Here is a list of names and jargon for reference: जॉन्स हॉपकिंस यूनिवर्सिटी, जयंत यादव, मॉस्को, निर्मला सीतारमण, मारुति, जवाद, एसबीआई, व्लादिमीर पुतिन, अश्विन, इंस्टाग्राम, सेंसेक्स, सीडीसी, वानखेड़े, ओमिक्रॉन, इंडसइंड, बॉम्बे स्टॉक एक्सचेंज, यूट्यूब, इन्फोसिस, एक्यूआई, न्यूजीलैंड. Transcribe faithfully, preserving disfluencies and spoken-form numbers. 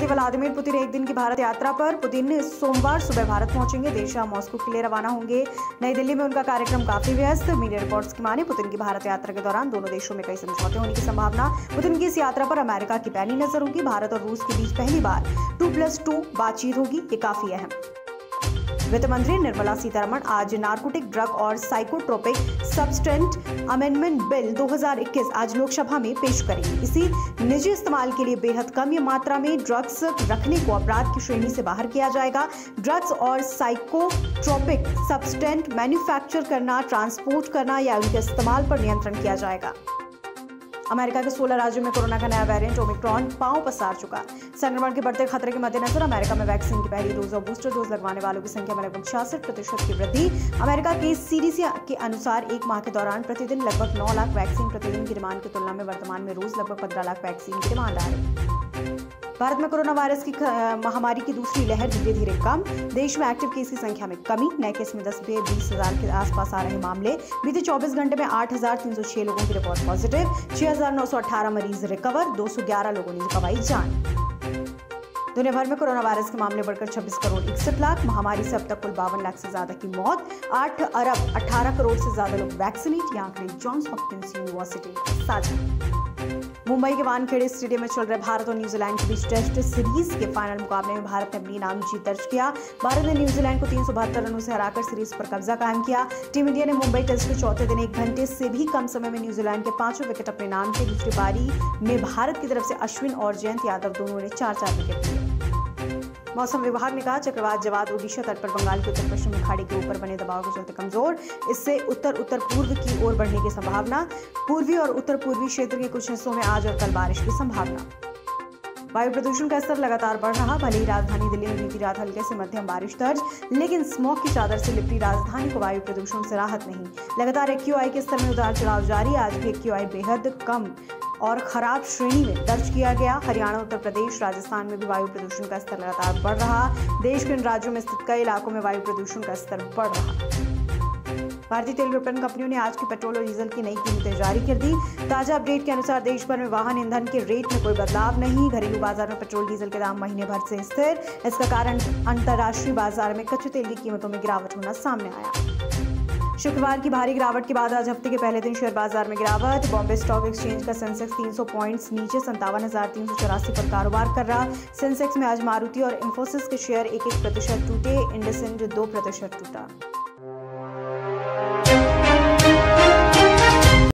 राष्ट्रपति व्लादिमीर पुतिन एक दिन की भारत यात्रा पर पुतिन सोमवार सुबह भारत पहुंचेंगे। देश शाम मॉस्को के लिए रवाना होंगे। नई दिल्ली में उनका कार्यक्रम काफी व्यस्त। मीडिया रिपोर्ट्स की माने पुतिन की भारत यात्रा के दौरान दोनों देशों में कई समझौते होने की संभावना। पुतिन की इस यात्रा पर अमेरिका की पैनी नजर होगी। भारत और रूस के बीच पहली बार टू प्लस टू बातचीत होगी। ये काफी अहम। वित्त मंत्री निर्मला सीतारमण आज नार्कोटिक ड्रग और साइकोट्रोपिक सब्सटेंट अमेंडमेंट बिल दो हज़ार इक्कीस आज लोकसभा में पेश करेंगी। इसी निजी इस्तेमाल के लिए बेहद कम मात्रा में ड्रग्स रखने को अपराध की श्रेणी से बाहर किया जाएगा। ड्रग्स और साइकोट्रोपिक सब्सटेंट मैन्युफैक्चर करना, ट्रांसपोर्ट करना या उनके इस्तेमाल पर नियंत्रण किया जाएगा। अमेरिका के सोलह राज्यों में कोरोना का नया वेरिएंट ओमिक्रॉन पांव पसार चुका। संक्रमण के बढ़ते खतरे के मद्देनजर अमेरिका में वैक्सीन की पहली डोज और बूस्टर डोज लगवाने वालों की संख्या में लगभग छियासठ प्रतिशत की वृद्धि। अमेरिका के सीडीसी के अनुसार एक माह के दौरान प्रतिदिन लगभग नौ लाख वैक्सीन प्रतिदिन की डिमांड की तुलना में वर्तमान में रोज लगभग पंद्रह लाख वैक्सीन की डिमांड आ रही। भारत में कोरोना वायरस की महामारी की दूसरी लहर धीरे धीरे कम। देश में एक्टिव केस की संख्या में कमी। नए केस में दस से बीस हजार के आसपास आ रहे मामले। बीते चौबीस घंटे में आठ हजार तीन सौ छह लोगों की रिपोर्ट पॉजिटिव। छह हजार नौ सौ अठारह मरीज रिकवर। दो सौ ग्यारह लोगों ने गंवाई जान। दुनिया भर में कोरोना वायरस के मामले बढ़कर छब्बीस करोड़ इकसठ लाख। महामारी से अब तक कुल बावन लाख से ज्यादा की मौत। आठ अरब अठारह करोड़ से ज्यादा लोग वैक्सीनेट। ये आंकड़े जॉन्स हॉपकिंस यूनिवर्सिटी के साझा। मुंबई के वानखेड़े स्टेडियम में चल रहे भारत और न्यूजीलैंड के बीच टेस्ट सीरीज के फाइनल मुकाबले में भारत ने अपनी नामजीत दर्ज किया। भारत ने न्यूजीलैंड को तीन सौ बहत्तर रनों से हराकर सीरीज पर कब्जा कायम किया। टीम इंडिया ने मुंबई टेस्ट के चौथे दिन एक घंटे से भी कम समय में न्यूजीलैंड के पांचों विकेट अपने नाम किए। दूसरी पारी में भारत की तरफ से अश्विन और जयंत यादव दोनों ने चार चार विकेट लिए। मौसम विभाग ने कहा चक्रवात जवाद ओडिशा तट पर बंगाल के उत्तर पश्चिमी खाड़ी के ऊपर बने दबाव के चलते कमजोर। इससे उत्तर उत्तर पूर्व की ओर बढ़ने की संभावना। पूर्वी और उत्तर पूर्वी क्षेत्र के कुछ हिस्सों में आज और कल बारिश की संभावना। वायु प्रदूषण का स्तर लगातार बढ़ रहा। भले ही राजधानी दिल्ली में बीती रात हल्के से मध्यम बारिश दर्ज, लेकिन स्मॉग की चादर से लिपटी राजधानी को वायु प्रदूषण से राहत नहीं। लगातार एक्यूआई के स्तर में उतार चढ़ाव जारी। आज भी एक्यूआई बेहद कम और खराब श्रेणी में दर्ज किया गया। हरियाणा, उत्तर प्रदेश, राजस्थान में भी वायु प्रदूषण का स्तर लगातार बढ़ रहा। देश के इन राज्यों में स्थित कई इलाकों में वायु प्रदूषण का स्तर बढ़ रहा। भारतीय तेल विपणन कंपनियों ने आज के पेट्रोल और डीजल की नई कीमतें जारी कर दी। ताजा अपडेट के अनुसार देश भर में वाहन ईंधन के रेट में कोई बदलाव नहीं। घरेलू बाजार में पेट्रोल डीजल के दाम महीने भर से स्थिर। इसका कारण अंतर्राष्ट्रीय बाजार में कच्चे तेल की कीमतों में गिरावट होना सामने आया। शुक्रवार की भारी गिरावट के बाद आज हफ्ते के पहले दिन शेयर बाजार में गिरावट। बॉम्बे स्टॉक एक्सचेंज का सेंसेक्स तीन सौ पॉइंट्स नीचे संतावन हजार तीन सौ चौरासी पर कारोबार कर रहा। सेंसेक्स में आज मारुति और इन्फोसिस के शेयर एक एक प्रतिशत टूटे। इंडसइंड दो प्रतिशत टूटा।